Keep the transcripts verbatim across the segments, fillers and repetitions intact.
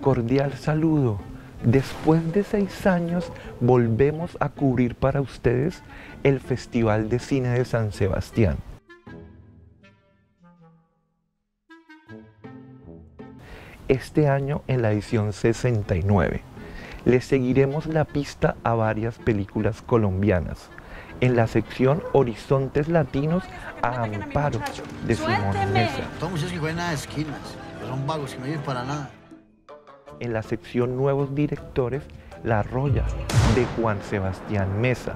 Cordial saludo. Después de seis años volvemos a cubrir para ustedes el Festival de Cine de San Sebastián. Este año en la edición sesenta y nueve. Les seguiremos la pista a varias películas colombianas. En la sección Horizontes Latinos a Amparo de Simón Mesa. Todos muchos que juegan a esquinas, son vagos que no viven para nada. En la sección Nuevos Directores, La Roya, de Juan Sebastián Mesa.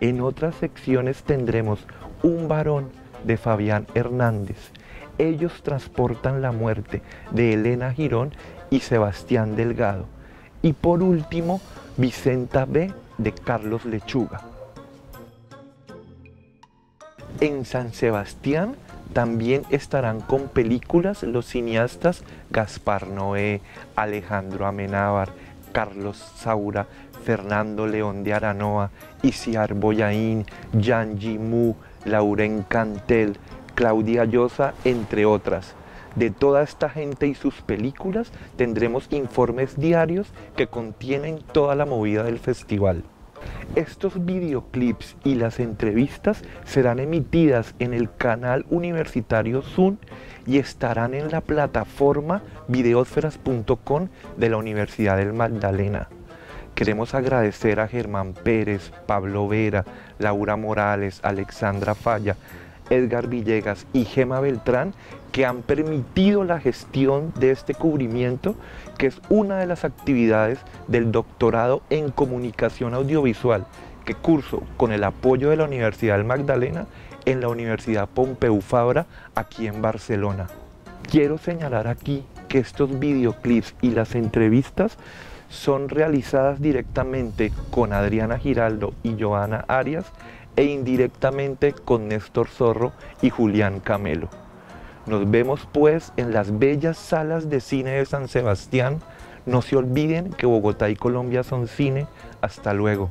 En otras secciones tendremos Un Varón, de Fabián Hernández. Ellos transportan la muerte, de Elena Girón y Sebastián Delgado. Y por último, Vicenta B., de Carlos Lechuga. En San Sebastián, también estarán con películas los cineastas Gaspar Noé, Alejandro Amenábar, Carlos Saura, Fernando León de Aranoa, Isiar Boyaín, Yang Yimou, Lauren Cantel, Claudia Llosa, entre otras. De toda esta gente y sus películas tendremos informes diarios que contienen toda la movida del festival. Estos videoclips y las entrevistas serán emitidas en el canal Universitario Zoom y estarán en la plataforma videosferas punto com de la Universidad del Magdalena. Queremos agradecer a Germán Pérez, Pablo Vera, Laura Morales, Alexandra Falla, Edgar Villegas y Gema Beltrán que han permitido la gestión de este cubrimiento, que es una de las actividades del Doctorado en Comunicación Audiovisual, que curso con el apoyo de la Universidad del Magdalena en la Universidad Pompeu Fabra, aquí en Barcelona. Quiero señalar aquí que estos videoclips y las entrevistas son realizadas directamente con Adriana Giraldo y Joana Arias e indirectamente con Néstor Zorro y Julián Camelo. Nos vemos pues en las bellas salas de cine de San Sebastián. No se olviden que Bogotá y Colombia son cine. Hasta luego.